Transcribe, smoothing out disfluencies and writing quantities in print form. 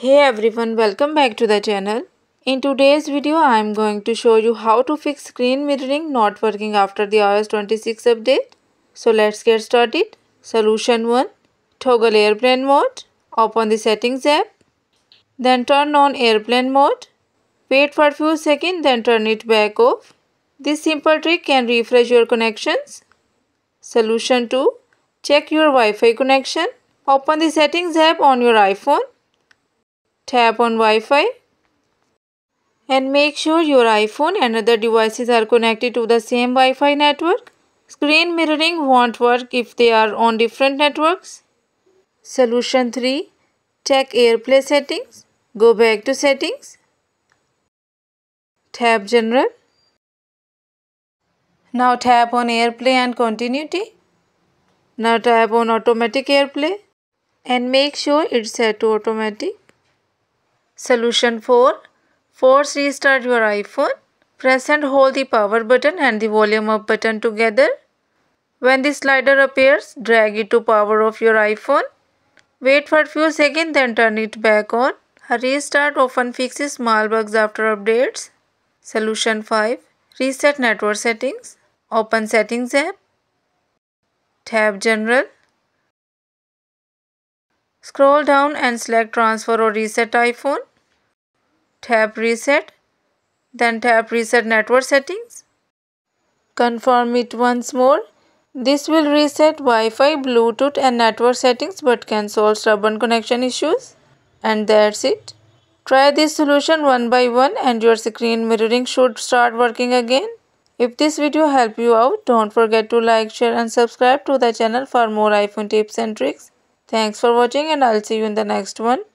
Hey everyone, welcome back to the channel. In today's video, I am going to show you how to fix screen mirroring not working after the iOS 26 update. So let's get started. Solution 1. Toggle airplane mode. Open the settings app. Then turn on airplane mode. Wait for a few seconds, then turn it back off. This simple trick can refresh your connections. Solution 2. Check your Wi-Fi connection. Open the settings app on your iPhone. Tap on Wi-Fi and make sure your iPhone and other devices are connected to the same Wi-Fi network. Screen mirroring won't work if they are on different networks. Solution 3. Check AirPlay settings. Go back to settings. Tap General. Now tap on AirPlay and Continuity. Now tap on Automatic AirPlay and make sure it's set to Automatic. Solution 4. Force restart your iPhone. Press and hold the power button and the volume up button together. When the slider appears, drag it to power off your iPhone. Wait for a few seconds, then turn it back on. A restart often fixes small bugs after updates. Solution 5. Reset network settings. Open settings app. Tab General. Scroll down and select Transfer or Reset iPhone. Tap Reset. Then tap Reset Network Settings. Confirm it once more. This will reset Wi-Fi, Bluetooth and network settings but can solve stubborn connection issues. And that's it. Try this solution one by one and your screen mirroring should start working again. If this video helped you out, don't forget to like, share and subscribe to the channel for more iPhone tips and tricks. Thanks for watching and I'll see you in the next one.